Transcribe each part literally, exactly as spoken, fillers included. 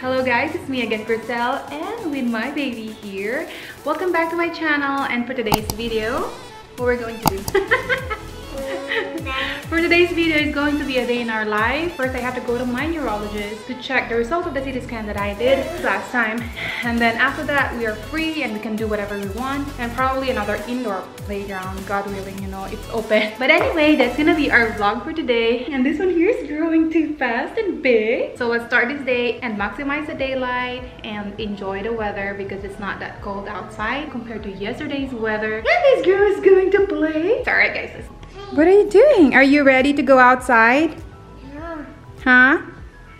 Hello guys, it's me again, Chrisel, and with my baby here. Welcome back to my channel, and for today's video, what we're going to do? For today's video is going to be a day in our life. First, I have to go to my neurologist to check the result of the C T scan that I did last time. And then after that, we are free and we can do whatever we want. And probably another indoor playground, God willing, you know, it's open. But anyway, that's gonna be our vlog for today. And this one here is growing too fast and big. So let's start this day and maximize the daylight and enjoy the weather because it's not that cold outside compared to yesterday's weather. And this girl is going to play. Sorry, guys. What are you doing? Are you ready to go outside? No. Huh? I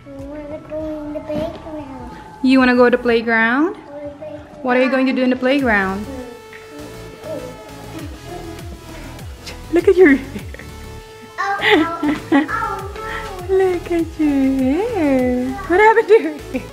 want to go in the playground. You want to go to the playground? playground? What are you going to do in the playground? Look at your hair. Oh, oh, oh, no. Look at your hair. What happened to your hair?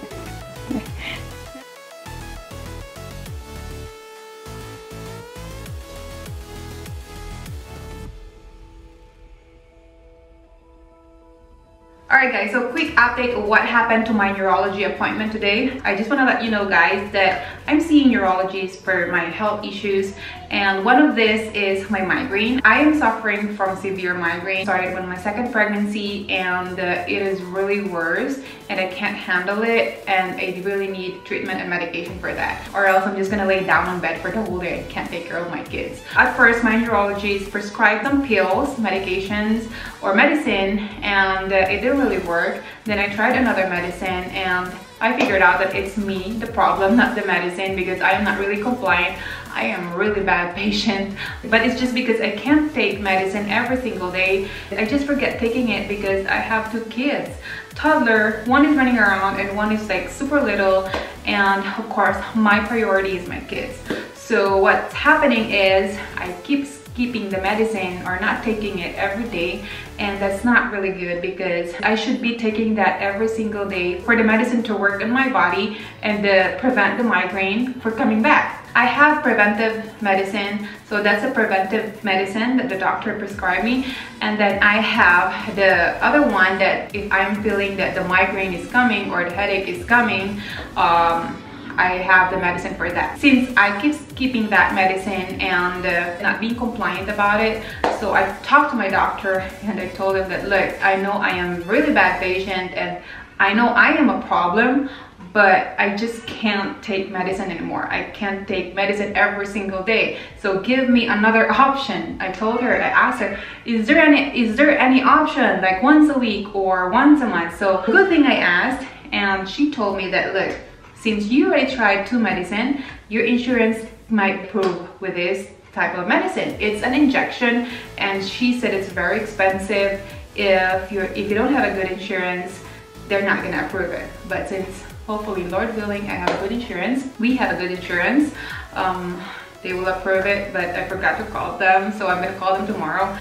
Alright guys, so quick update of what happened to my neurology appointment today. I just want to let you know guys that I'm seeing neurologists for my health issues, and one of this is my migraine. I am suffering from severe migraine. Started with my second pregnancy, and uh, it is really worse and I can't handle it, and I really need treatment and medication for that, or else I'm just gonna lay down on bed for the whole day and can't take care of my kids. At first, my neurologist prescribed some pills, medications or medicine, and uh, it didn't really work. Then I tried another medicine, and I figured out that it's me the problem, not the medicine, because I am not really compliant. I am really bad patient, but it's just because I can't take medicine every single day. I just forget taking it because I have two kids, toddler. One is running around and one is like super little, and of course my priority is my kids. So what's happening is I keep keeping the medicine or not taking it every day, and that's not really good because I should be taking that every single day for the medicine to work in my body and to prevent the migraine from coming back. I have preventive medicine, so that's a preventive medicine that the doctor prescribed me, and then I have the other one that if I'm feeling that the migraine is coming or the headache is coming, um, I have the medicine for that. Since I keep keeping that medicine and uh, not being compliant about it, so I talked to my doctor and I told him that, look, I know I am really bad patient and I know I am a problem, but I just can't take medicine anymore. I can't take medicine every single day. So give me another option. I told her, I asked her, is there any, is there any option like once a week or once a month? So good thing I asked, and she told me that, look, since you already tried two medicine, your insurance might approve with this type of medicine. It's an injection, and she said it's very expensive. If you're if you don't have a good insurance, they're not gonna approve it. But since hopefully, Lord willing, I have a good insurance, we have a good insurance, um, they will approve it, but I forgot to call them, so I'm gonna call them tomorrow.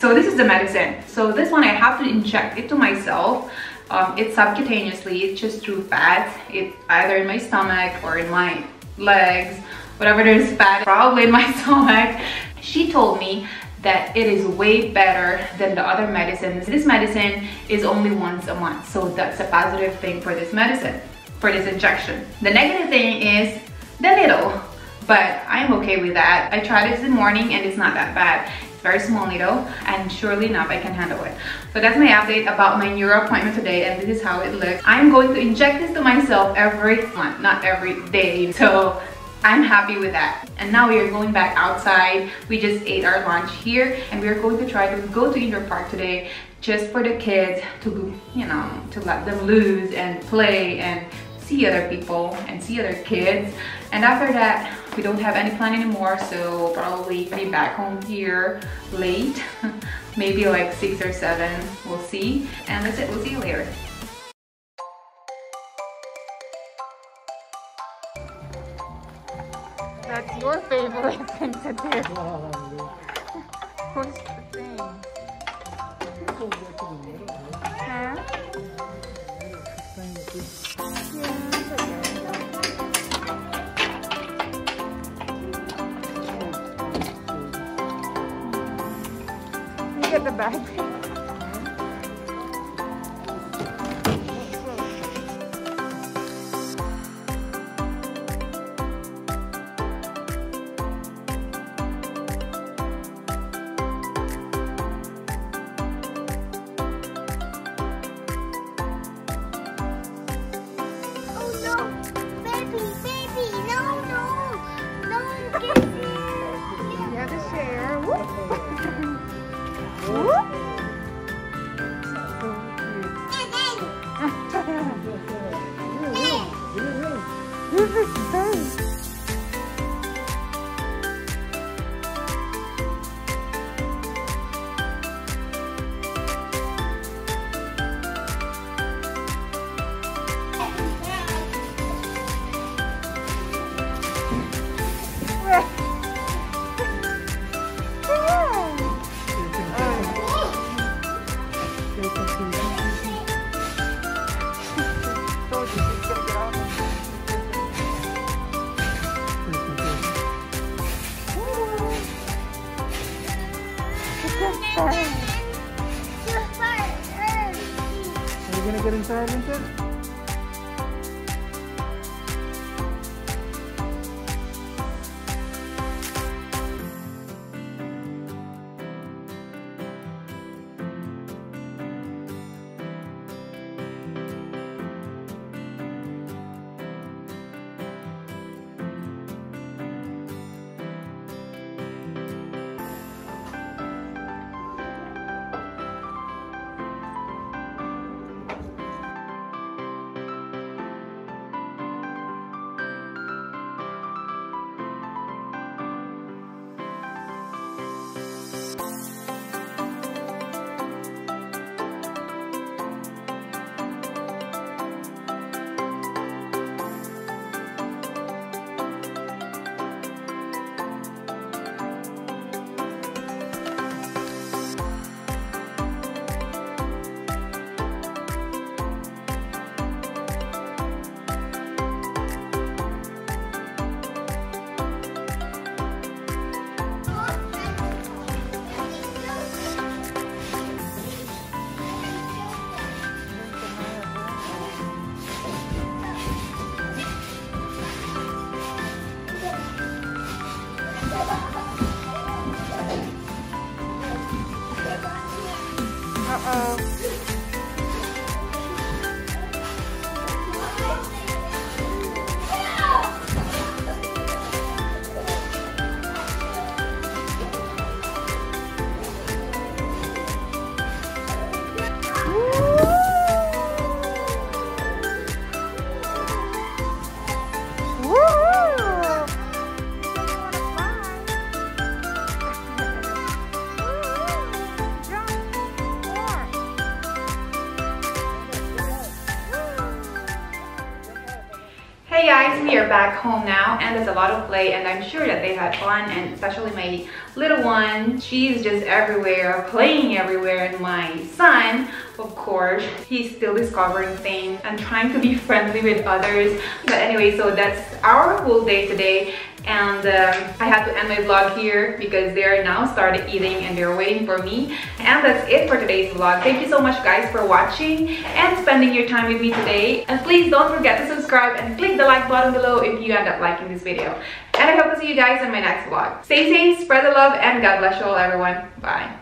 So this is the medicine. So this one I have to inject it to myself. Um, it's subcutaneously, it's just through fat. It's either in my stomach or in my legs, whatever there's fat, probably in my stomach. She told me that it is way better than the other medicines. This medicine is only once a month, so that's a positive thing for this medicine, for this injection. The negative thing is the needle, but I'm okay with that. I tried it this morning and it's not that bad. Very small needle, and surely enough I can handle it. So that's my update about my neuro appointment today, and this is how it looks. I'm going to inject this to myself every month, not every day, so I'm happy with that. And now we are going back outside. We just ate our lunch here, and we are going to try to go to indoor park today just for the kids to, you know, to let them loose and play and see other people and see other kids. And after that, we don't have any plan anymore, so probably be back home here late, maybe like six or seven, we'll see. And that's it, we'll see you later. That's your favorite thing to do. What's the thing? look at the bag. Are you gonna get inside, Lincoln? Hey guys, we are back home now and there's a lot of play and I'm sure that they had fun, and especially my little one. She's just everywhere, playing everywhere, and my son, of course, he's still discovering things and trying to be friendly with others. But anyway, so that's our whole day today. And um, I had to end my vlog here because they are now started eating and they're waiting for me. And that's it for today's vlog. Thank you so much guys for watching and spending your time with me today. And please don't forget to subscribe and click the like button below if you end up liking this video. And I hope to see you guys in my next vlog. Stay safe, spread the love, and God bless you all everyone. Bye.